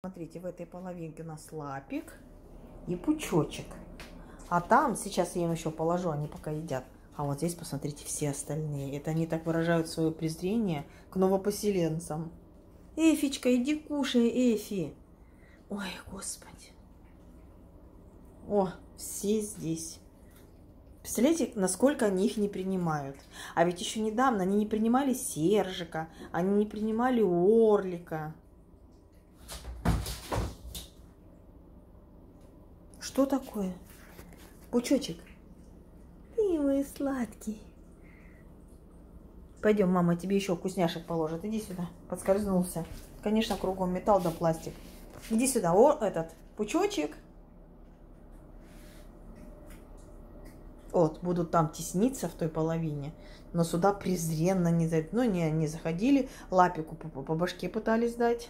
Смотрите, в этой половинке у нас лапик и пучочек. А там, сейчас я им еще положу, они пока едят. А вот здесь, посмотрите, все остальные. Это они так выражают свое презрение к новопоселенцам. Эфичка, иди кушай, Эфи. Ой, господи. О, все здесь. Представляете, насколько они их не принимают. А ведь еще недавно они не принимали Сержика, они не принимали Орлика. Что такое? Пучочек. Ты мой сладкий. Пойдем, мама тебе еще вкусняшек положит. Иди сюда. Подскользнулся. Конечно, кругом металл да пластик. Иди сюда. О, этот пучочек. Вот, будут там тесниться в той половине. Но сюда презренно не зайдут. Ну, не заходили. Лапику по башке пытались дать.